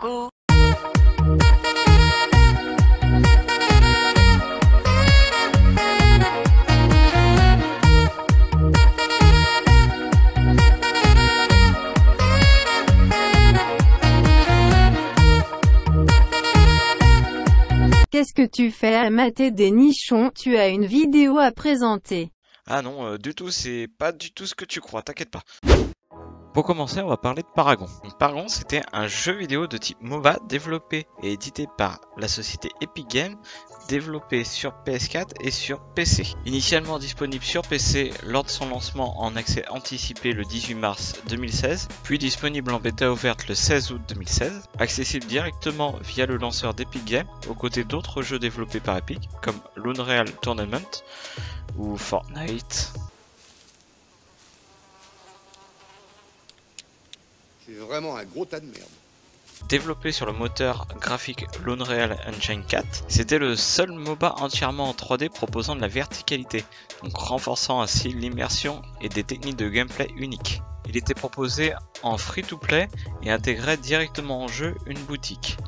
Coucou. Qu'est-ce que tu fais à mater des nichons? Tu as une vidéo à présenter. Ah non, du tout, c'est pas du tout ce que tu crois, t'inquiète pas. Pour commencer, on va parler de Paragon. Donc, Paragon, c'était un jeu vidéo de type MOBA développé et édité par la société Epic Games, développé sur PS4 et sur PC. Initialement disponible sur PC lors de son lancement en accès anticipé le 18 mars 2016, puis disponible en bêta ouverte le 16 août 2016, accessible directement via le lanceur d'Epic Games, aux côtés d'autres jeux développés par Epic, comme l'Unreal Tournament ou Fortnite. C'est vraiment un gros tas de merde. Développé sur le moteur graphique l'Unreal Engine 4, c'était le seul MOBA entièrement en 3D proposant de la verticalité, donc renforçant ainsi l'immersion et des techniques de gameplay uniques. Il était proposé en free-to-play et intégrait directement en jeu une boutique.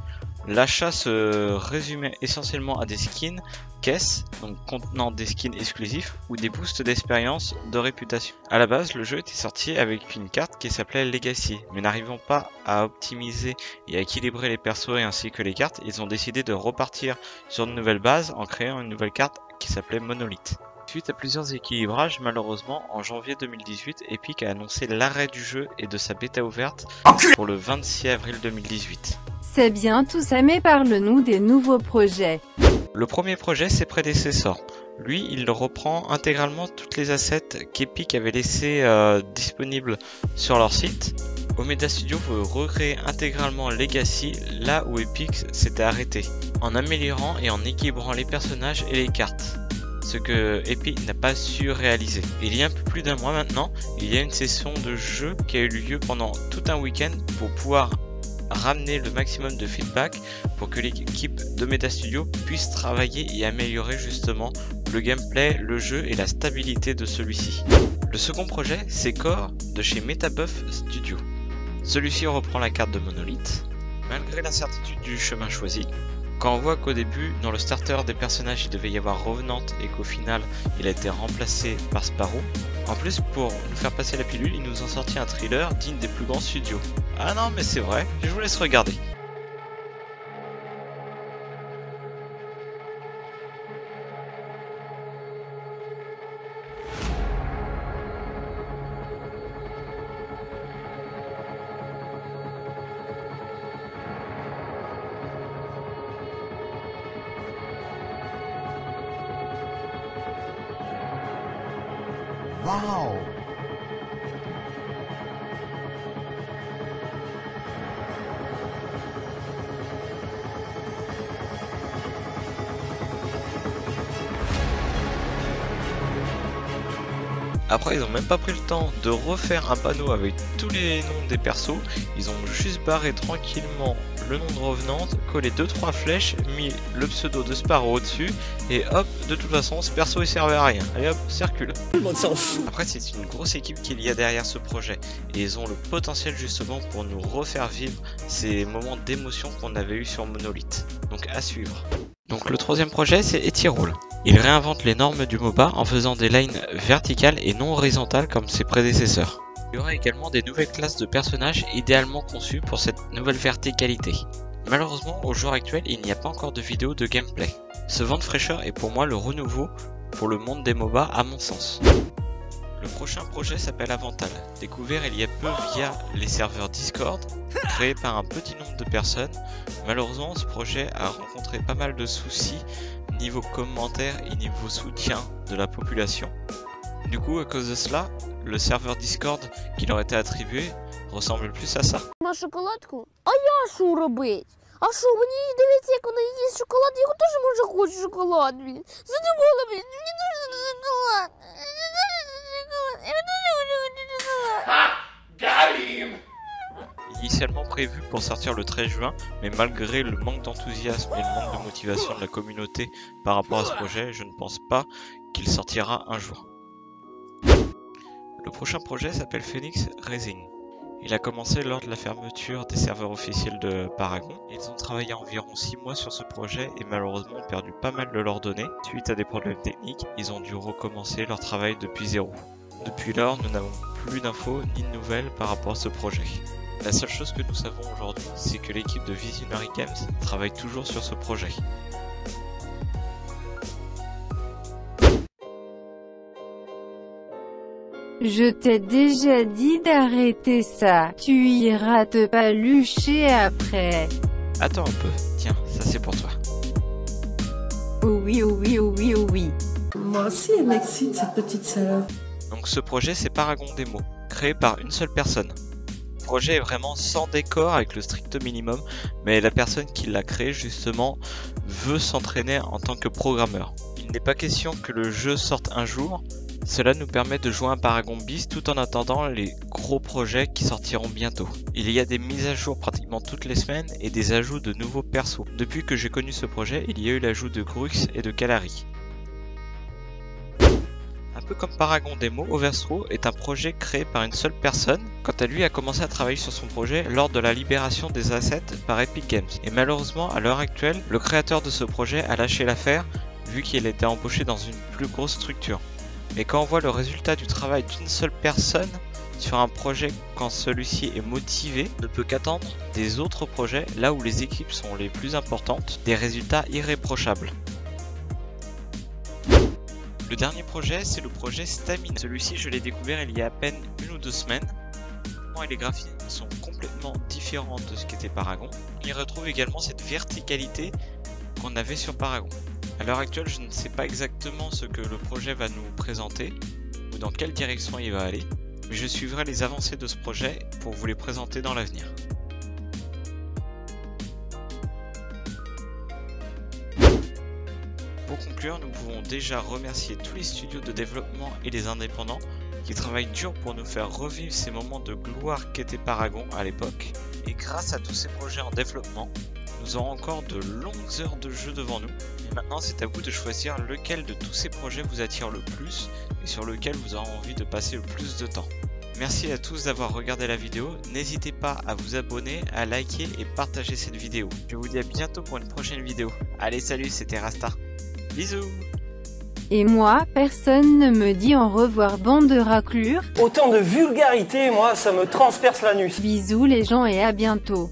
L'achat se résumait essentiellement à des skins, caisses, donc contenant des skins exclusifs ou des boosts d'expérience, de réputation. A la base, le jeu était sorti avec une carte qui s'appelait Legacy, mais n'arrivant pas à optimiser et à équilibrer les persos ainsi que les cartes, ils ont décidé de repartir sur une nouvelle base en créant une nouvelle carte qui s'appelait Monolith. Suite à plusieurs équilibrages, malheureusement, en janvier 2018, Epic a annoncé l'arrêt du jeu et de sa bêta ouverte pour le 26 avril 2018. C'est bien tout ça, mais parle-nous des nouveaux projets. Le premier projet, c'est Prédécesseurs. Lui, il reprend intégralement toutes les assets qu'Epic avait laissés disponibles sur leur site. Omeda Studio veut recréer intégralement Legacy là où Epic s'était arrêté, en améliorant et en équilibrant les personnages et les cartes, ce que Epic n'a pas su réaliser. Il y a un peu plus d'un mois maintenant, il y a une session de jeu qui a eu lieu pendant tout un week-end pour pouvoir ramener le maximum de feedback pour que l'équipe de Metastudio puisse travailler et améliorer justement le gameplay, le jeu et la stabilité de celui-ci. Le second projet, c'est Core de chez Metabuff Studio. Celui-ci reprend la carte de Monolith. Malgré l'incertitude du chemin choisi, quand on voit qu'au début, dans le starter des personnages, il devait y avoir Revenante et qu'au final, il a été remplacé par Sparrow. En plus, pour nous faire passer la pilule, ils nous ont sorti un thriller digne des plus grands studios. Ah non, mais c'est vrai, je vous laisse regarder. Wow. Après, ils ont même pas pris le temps de refaire un panneau avec tous les noms des persos, ils ont juste barré tranquillement le nom de Revenante, collé 2-3 flèches, mis le pseudo de Sparrow au-dessus, et hop, de toute façon, ce perso il servait à rien. Allez hop, circule. Après, c'est une grosse équipe qu'il y a derrière ce projet, et ils ont le potentiel justement pour nous refaire vivre ces moments d'émotion qu'on avait eu sur Monolith. Donc à suivre. Donc le troisième projet, c'est Epic. Il réinvente les normes du MOBA en faisant des lines verticales et non horizontales comme ses prédécesseurs. Il y aura également des nouvelles classes de personnages idéalement conçues pour cette nouvelle verticalité. Malheureusement, au jour actuel, il n'y a pas encore de vidéo de gameplay. Ce vent de fraîcheur est pour moi le renouveau pour le monde des MOBA à mon sens. Le prochain projet s'appelle Avantale, découvert il y a peu via les serveurs Discord, créé par un petit nombre de personnes. Malheureusement, ce projet a rencontré pas mal de soucis niveau commentaires et niveau soutien de la population. Du coup, à cause de cela, le serveur Discord qui leur était attribué ressemble plus à ça. Ma chocolatku? Ah ya sho robit? Ah sho, meni divite, jak ona yest chokolad, ya тоже може хоче шоколад. Задумала, блин, мне нужен шоколад. Initialement prévu pour sortir le 13 juin, mais malgré le manque d'enthousiasme et le manque de motivation de la communauté par rapport à ce projet, je ne pense pas qu'il sortira un jour. Le prochain projet s'appelle Phoenix Rising. Il a commencé lors de la fermeture des serveurs officiels de Paragon. Ils ont travaillé environ 6 mois sur ce projet et malheureusement ont perdu pas mal de leurs données. Suite à des problèmes techniques, ils ont dû recommencer leur travail depuis zéro. Depuis lors, nous n'avons plus d'infos ni de nouvelles par rapport à ce projet. La seule chose que nous savons aujourd'hui, c'est que l'équipe de Visionary Games travaille toujours sur ce projet. Je t'ai déjà dit d'arrêter ça, tu iras te palucher après. Attends un peu, tiens, ça c'est pour toi. Oh oui, oh oui, oh oui, oh oui. Moi aussi elle m'excite cette petite salope. Donc ce projet c'est Paragon Demo, créé par une seule personne. Le projet est vraiment sans décor avec le strict minimum, mais la personne qui l'a créé justement veut s'entraîner en tant que programmeur. Il n'est pas question que le jeu sorte un jour, cela nous permet de jouer un Paragon bis tout en attendant les gros projets qui sortiront bientôt. Il y a des mises à jour pratiquement toutes les semaines et des ajouts de nouveaux persos. Depuis que j'ai connu ce projet, il y a eu l'ajout de Grux et de Kalari. Un peu comme Paragon Demo, Overthrow est un projet créé par une seule personne. Quant à lui, a commencé à travailler sur son projet lors de la libération des assets par Epic Games. Et malheureusement, à l'heure actuelle, le créateur de ce projet a lâché l'affaire vu qu'il était embauché dans une plus grosse structure. Mais quand on voit le résultat du travail d'une seule personne sur un projet quand celui-ci est motivé, on ne peut qu'attendre des autres projets là où les équipes sont les plus importantes, des résultats irréprochables. Le dernier projet, c'est le projet Stamina. Celui-ci, je l'ai découvert il y a à peine 1 ou 2 semaines. Et les graphismes sont complètement différents de ce qu'était Paragon. On y retrouve également cette verticalité qu'on avait sur Paragon. À l'heure actuelle, je ne sais pas exactement ce que le projet va nous présenter ou dans quelle direction il va aller, mais je suivrai les avancées de ce projet pour vous les présenter dans l'avenir. Pour conclure, nous pouvons déjà remercier tous les studios de développement et les indépendants qui travaillent dur pour nous faire revivre ces moments de gloire qu'était Paragon à l'époque. Et grâce à tous ces projets en développement, nous aurons encore de longues heures de jeu devant nous. Et maintenant, c'est à vous de choisir lequel de tous ces projets vous attire le plus et sur lequel vous aurez envie de passer le plus de temps. Merci à tous d'avoir regardé la vidéo. N'hésitez pas à vous abonner, à liker et partager cette vidéo. Je vous dis à bientôt pour une prochaine vidéo. Allez, salut, c'était Rasta. Bisous. Et moi, personne ne me dit au revoir, bande de raclures. Autant de vulgarité, moi, ça me transperce l'anus. Bisous les gens et à bientôt.